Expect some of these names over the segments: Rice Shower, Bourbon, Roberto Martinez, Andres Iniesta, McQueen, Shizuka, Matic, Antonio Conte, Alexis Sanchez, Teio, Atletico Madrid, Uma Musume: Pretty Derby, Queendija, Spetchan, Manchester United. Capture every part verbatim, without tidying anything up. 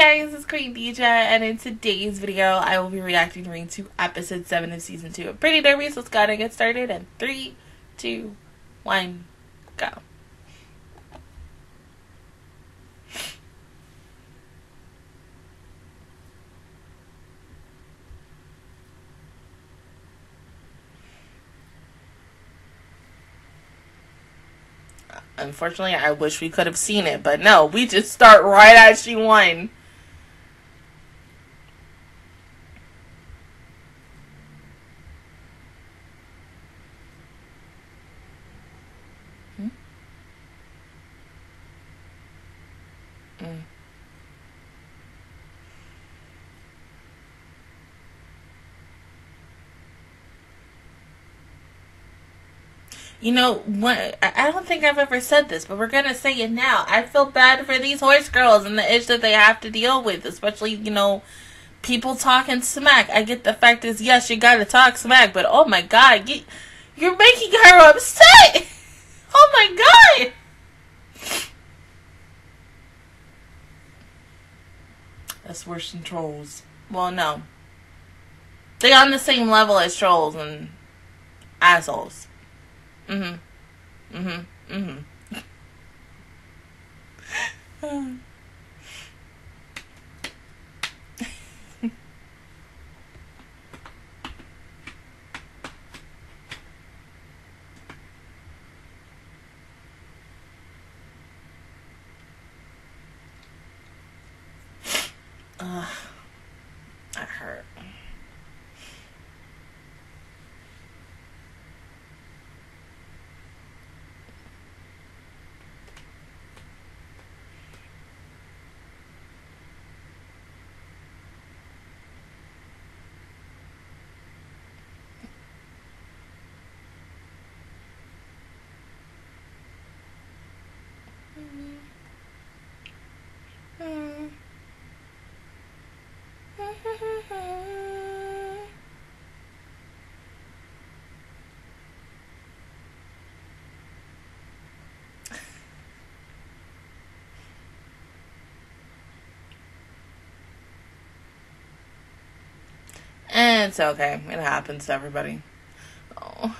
guys, it's Queendija, and in today's video, I will be reacting to episode seven of season two of Pretty Derby. So let's go ahead and get started. And three, two, one, go. Unfortunately, I wish we could have seen it, but no, we just start right as she won. Hmm? Mm. You know what? I don't think I've ever said this, but we're gonna say it now. I feel bad for these horse girls and the itch that they have to deal with, especially, you know, people talking smack. I get the fact is, yes, you gotta talk smack, but oh my god, you, you're making her upset. Oh my god. That's worse than trolls. Well, no, they're on the same level as trolls and assholes. Mm-hmm. Mm-hmm. Mm-hmm. um. uh, that hurt. It's okay. It happens to everybody. Oh.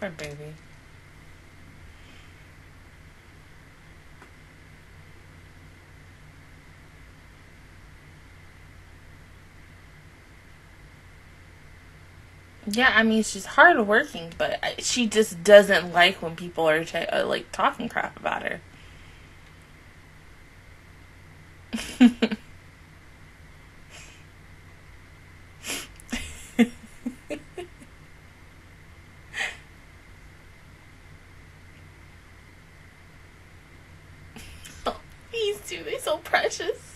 Poor baby. Yeah, I mean, she's hardworking, but she just doesn't like when people are, are like talking crap about her. Dude, they're so precious.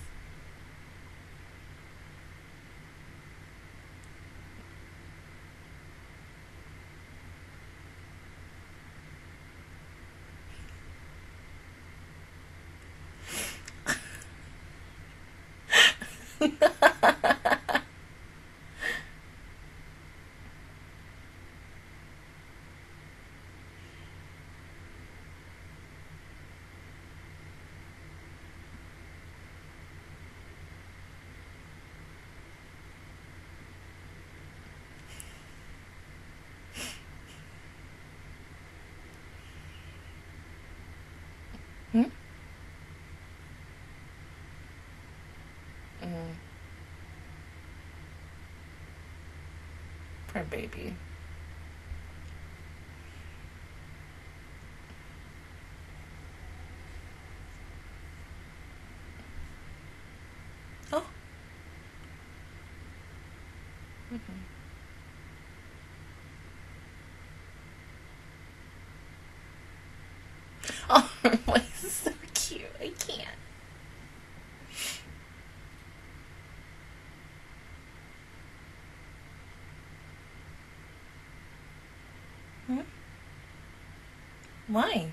Hmm? Mm. Poor baby. Mm-hmm. Oh, this is so cute. I can't. Hmm? Why?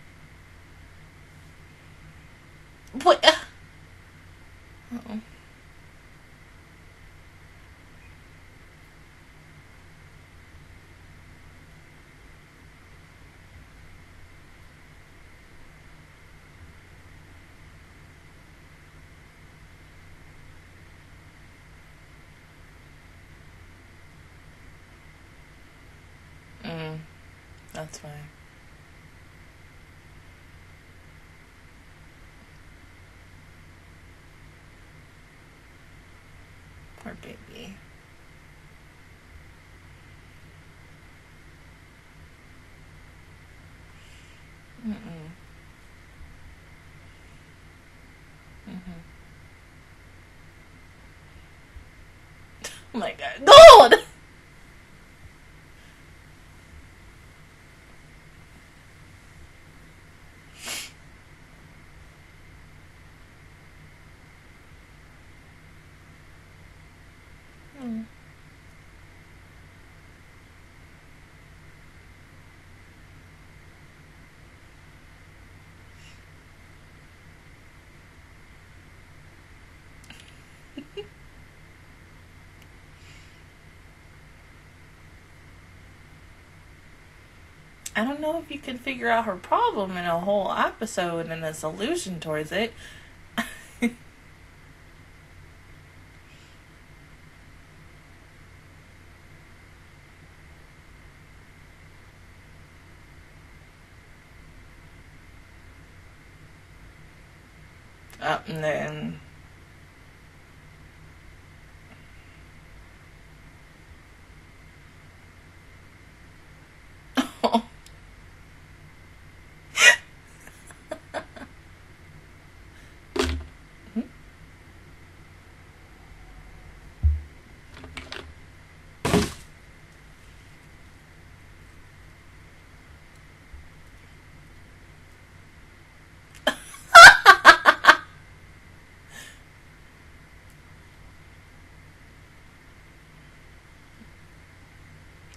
What? Uh oh. That's why. Poor baby. Mm-mm. Mm-hmm. Oh my God. No! I don't know if you can figure out her problem in a whole episode and a solution towards it. Up and then...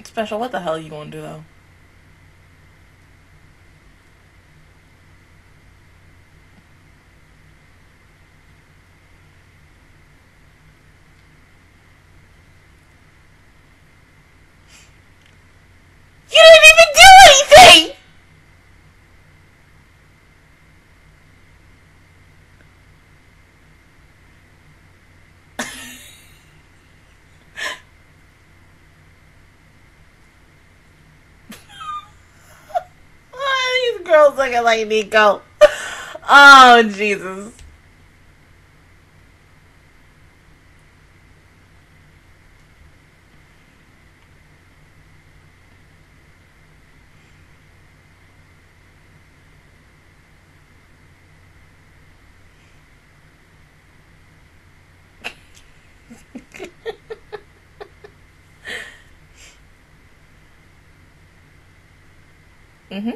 Special, what the hell are you gonna do though? You didn't even do anything! Girls looking like Nico. Oh, Jesus. Mm-hmm.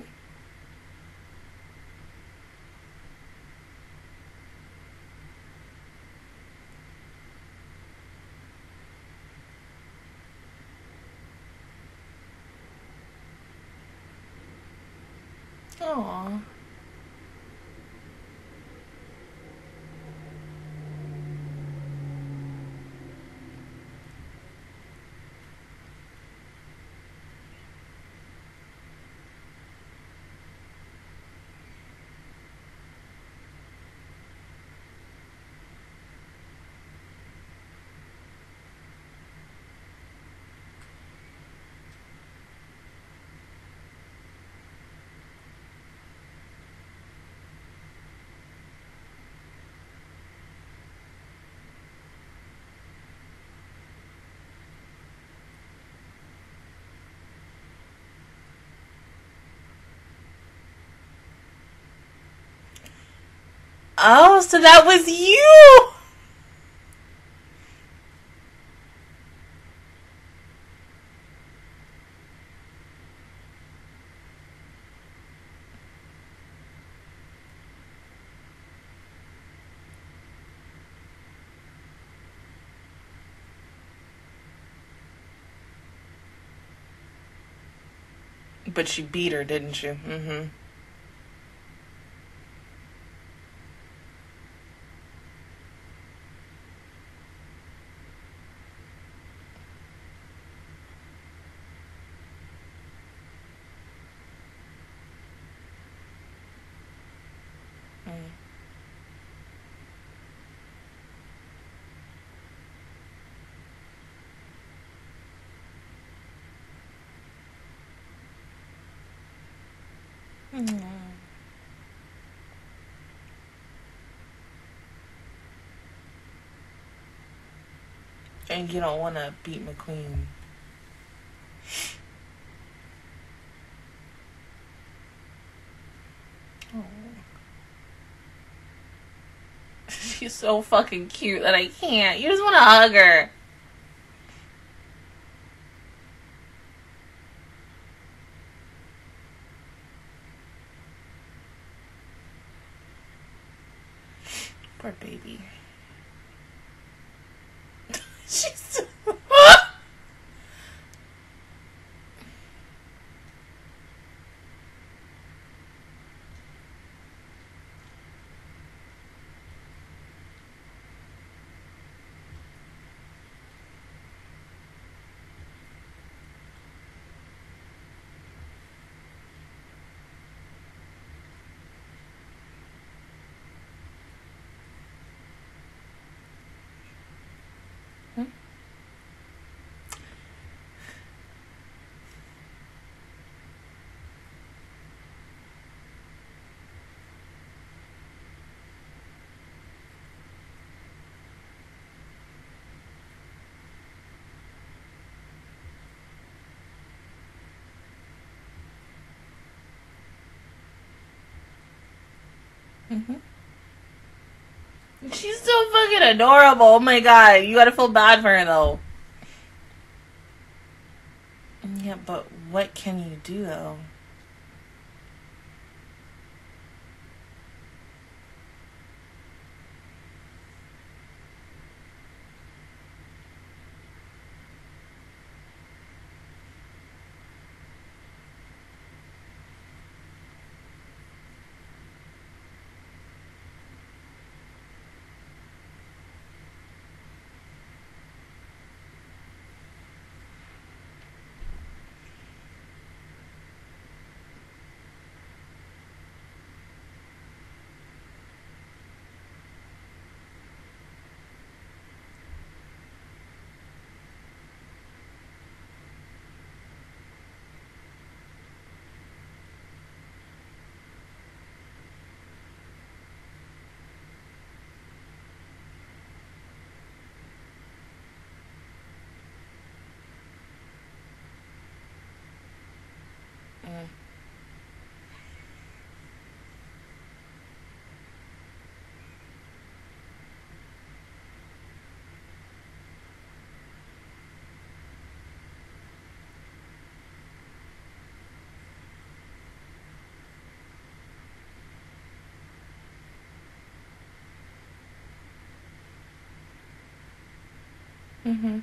Aww. Oh, so that was you! but you beat her, didn't you? Mm-hmm. And you don't want to beat McQueen. Oh. She's so fucking cute that I can't. You just want to hug her. Poor baby. She's Mm-hmm. She's so fucking adorable. Oh my god, you gotta feel bad for her though. Yeah, but what can you do though? Mm-hmm.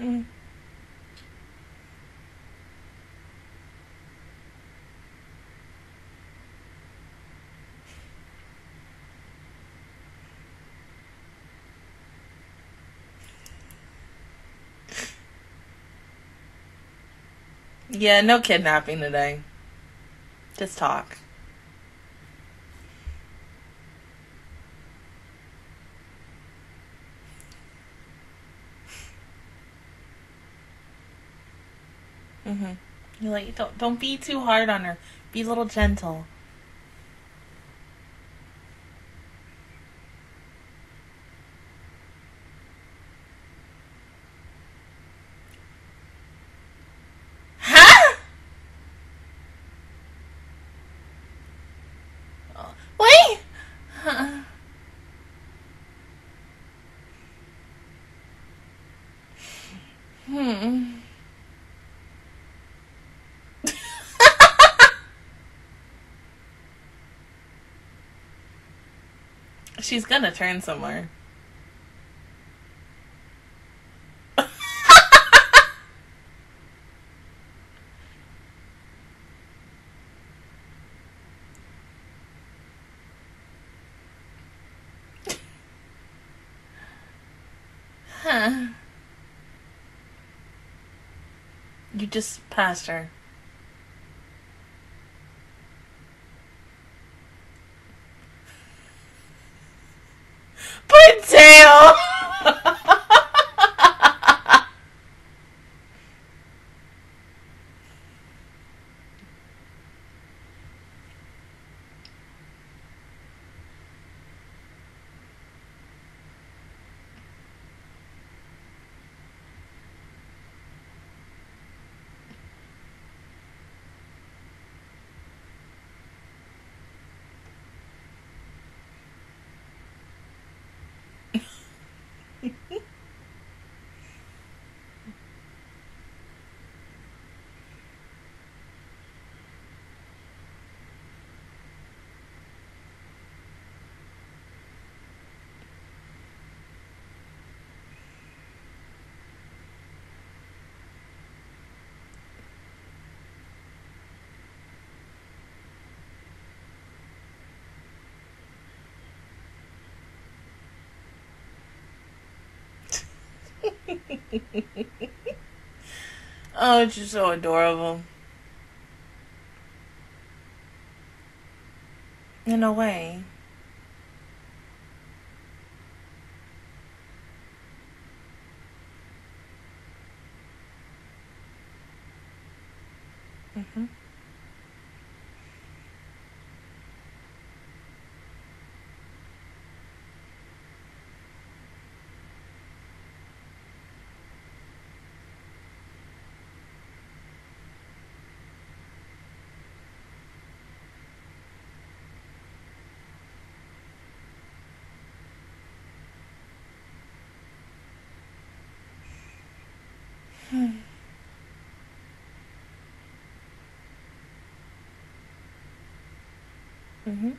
Mm. Yeah, no kidnapping today. Just talk. Mm-hmm. You're like, don't, don't be too hard on her. Be a little gentle. Oi? Huh. Hmm. She's gonna turn somewhere. Huh. You just passed her. But Teio! Oh, it's just so adorable. In a way. Mm-hmm. Hmm. Mm-hmm.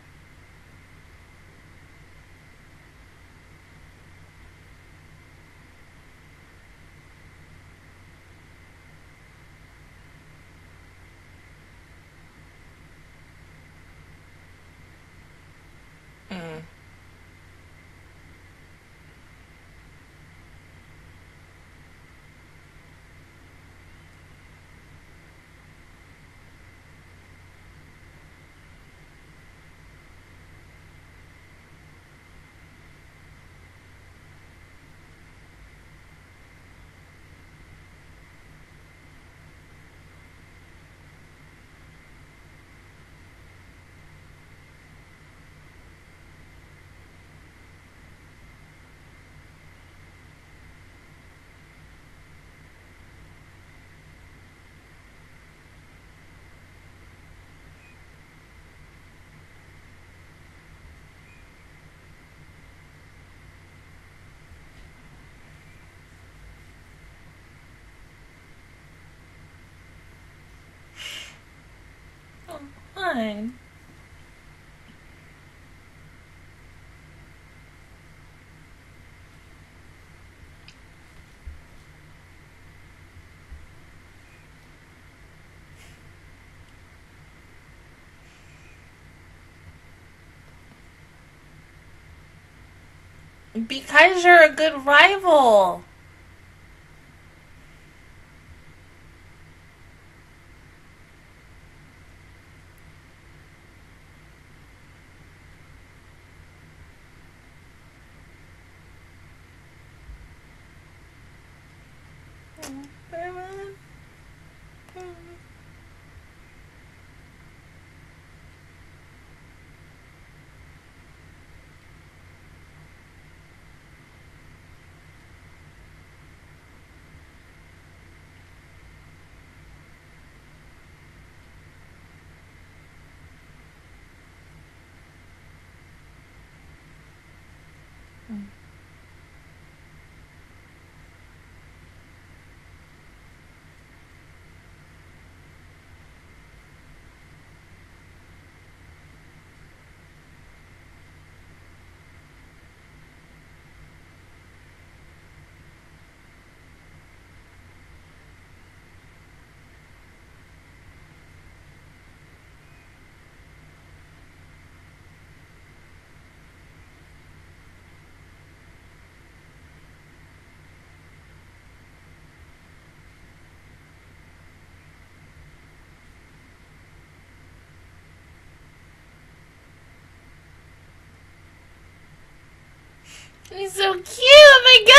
Fine. Because you're a good rival. She's so cute! Oh my god!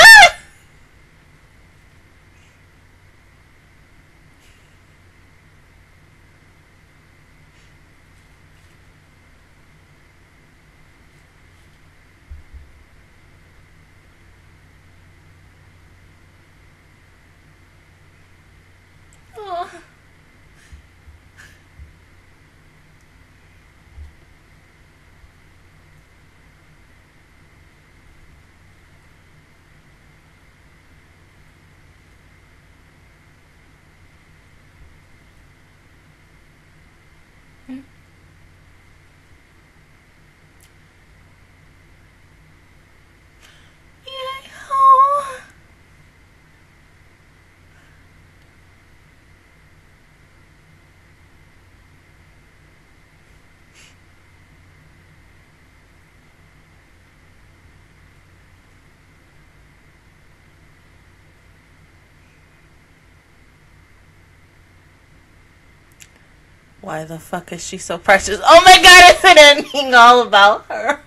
Why the fuck is she so precious? Oh my god, I said anything all about her.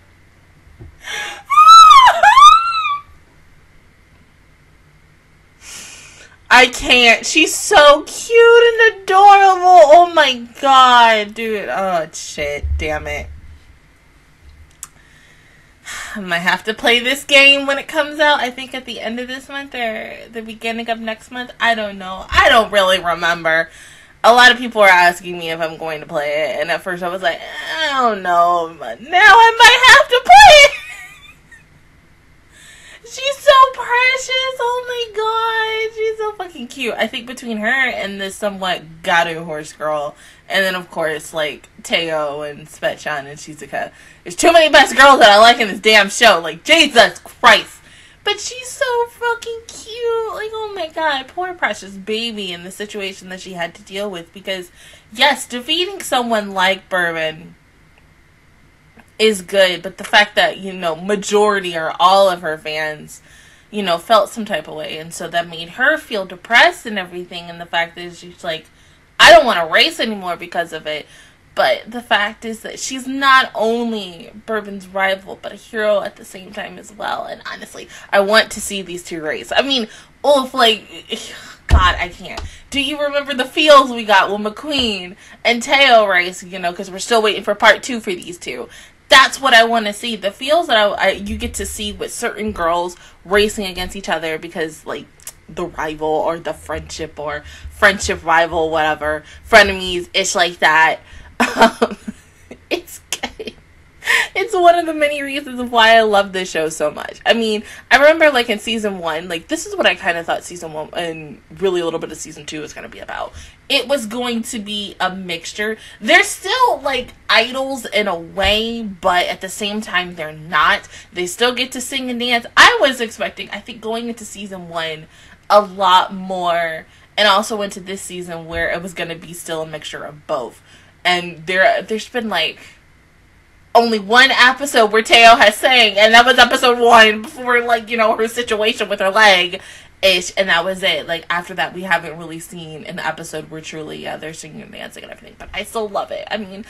I can't. She's so cute and adorable. Oh my god, dude. Oh shit, damn it. I might have to play this game when it comes out. I think at the end of this month or the beginning of next month. I don't know. I don't really remember. A lot of people are asking me if I'm going to play it, and at first I was like, I don't know, but now I might have to play it! She's so precious, oh my god, she's so fucking cute. I think between her and this somewhat garu horse girl, and then of course, like, Teio and Spetchan and Shizuka, there's too many best girls that I like in this damn show, like, Jesus Christ! But she's so fucking cute. Like, oh my god, poor precious baby in the situation that she had to deal with. Because, yes, defeating someone like Bourbon is good. But the fact that, you know, majority or all of her fans, you know, felt some type of way. And so that made her feel depressed and everything. And the fact is she's like, I don't want to race anymore because of it. But the fact is that she's not only Bourbon's rival, but a hero at the same time as well. And honestly, I want to see these two race. I mean, Ulf, like, God, I can't. Do you remember the feels we got when McQueen and Teio race, you know, because we're still waiting for part two for these two. That's what I want to see. The feels that I, I, you get to see with certain girls racing against each other because, like, the rival or the friendship or friendship rival, whatever, frenemies, ish like that. Um, it's good. It's one of the many reasons why I love this show so much. I mean, I remember like in season one, like this is what I kind of thought season one and really a little bit of season two was going to be about. It was going to be a mixture. They're still like idols in a way, but at the same time they're not. They still get to sing and dance. I was expecting, I think going into season one, a lot more, and also into this season where it was going to be still a mixture of both. And there, there's been, like, only one episode where Teio has sang. And that was episode one before, like, you know, her situation with her leg-ish. And that was it. Like, after that, we haven't really seen an episode where truly, yeah, they're singing and dancing and everything. But I still love it. I mean,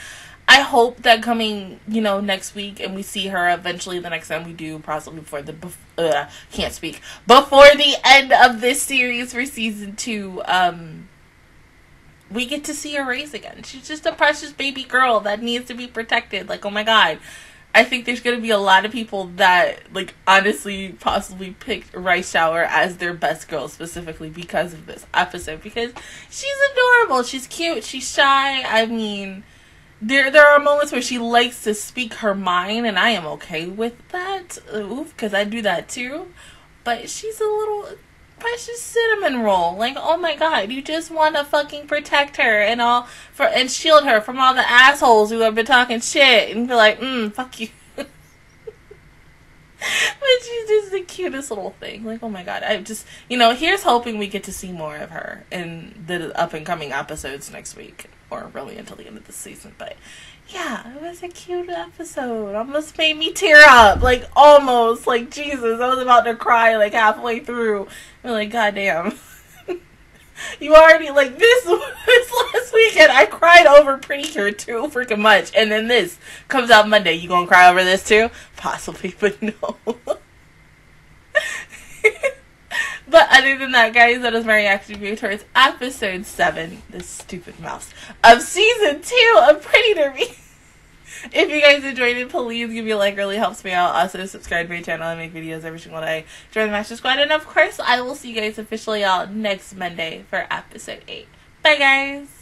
I hope that coming, you know, next week and we see her eventually the next time we do, possibly before the, bef ugh, can't speak, before the end of this series for season two, um... we get to see her race again. She's just a precious baby girl that needs to be protected. Like, oh my god. I think there's going to be a lot of people that, like, honestly possibly picked Rice Shower as their best girl specifically because of this episode. Because she's adorable. She's cute. She's shy. I mean, there there are moments where she likes to speak her mind, and I am okay with that. Oof, because I do that too. But she's a little... precious cinnamon roll. Like, oh my god, you just want to fucking protect her and all for and shield her from all the assholes who have been talking shit and be like, mm, fuck you. But she's just the cutest little thing. Like, oh my god, I just, you know, here's hoping we get to see more of her in the up and coming episodes next week, or really until the end of the season. But yeah, it was a cute episode. Almost made me tear up. Like, almost. Like, Jesus, I was about to cry, like, halfway through. I'm like, goddamn. You already, like, this, this last weekend, I cried over Pretty Cure too freaking much. And then this comes out Monday. You gonna cry over this too? Possibly, but no. But other than that, guys, that is my reaction video towards episode seven, the stupid mouse, of season two of Pretty Derby. If you guys enjoyed it, please give me a like. It really helps me out. Also, subscribe to my channel. I make videos every single day. Join the Master Squad. And, of course, I will see you guys officially out next Monday for episode eight. Bye, guys.